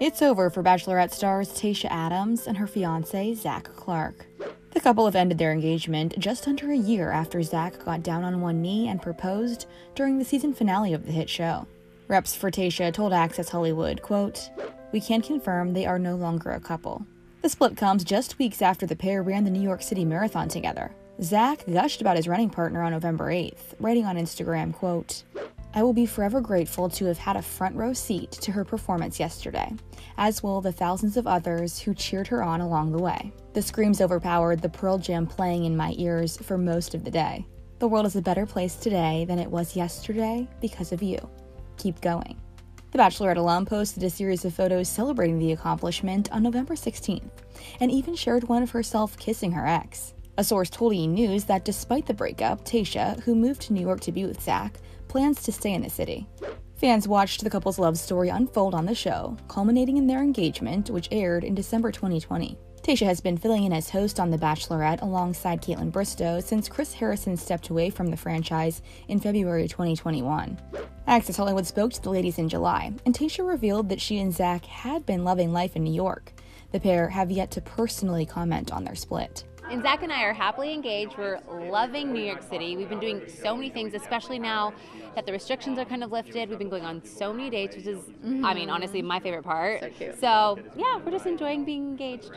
It's over for Bachelorette stars Tayshia Adams and her fiancé, Zac Clark. The couple have ended their engagement just under a year after Zac got down on one knee and proposed during the season finale of the hit show. Reps for Tayshia told Access Hollywood, quote, "We can confirm they are no longer a couple." The split comes just weeks after the pair ran the New York City Marathon together. Zac gushed about his running partner on November 8th, writing on Instagram, quote, "I will be forever grateful to have had a front row seat to her performance yesterday, as will the thousands of others who cheered her on along the way. The screams overpowered the Pearl Jam playing in my ears for most of the day. The world is a better place today than it was yesterday because of you. Keep going." The Bachelorette alum posted a series of photos celebrating the accomplishment on November 16th, and even shared one of herself kissing her ex. A source told E! News that despite the breakup, Tayshia, who moved to New York to be with Zac, plans to stay in the city. Fans watched the couple's love story unfold on the show, culminating in their engagement, which aired in December 2020. Tayshia has been filling in as host on The Bachelorette alongside Caitlin Bristow since Chris Harrison stepped away from the franchise in February 2021. Access Hollywood spoke to the ladies in July, and Tayshia revealed that she and Zac had been loving life in New York. The pair have yet to personally comment on their split. And Zac and I are happily engaged. We're loving New York City. We've been doing so many things, especially now that the restrictions are kind of lifted. We've been going on so many dates, which is, I mean, honestly, my favorite part. So cute. So, yeah, we're just enjoying being engaged.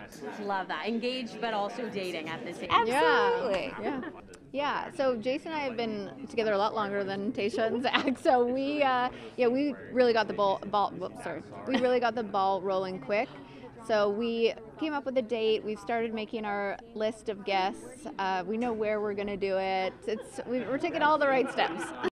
Love that. Engaged, but also dating at the same time. Absolutely. Yeah. Yeah, so Jason and I have been together a lot longer than Tayshia and Zac, so we really got the ball rolling quick. So we came up with a date. We've started making our list of guests. We know where we're going to do it. We're taking all the right steps.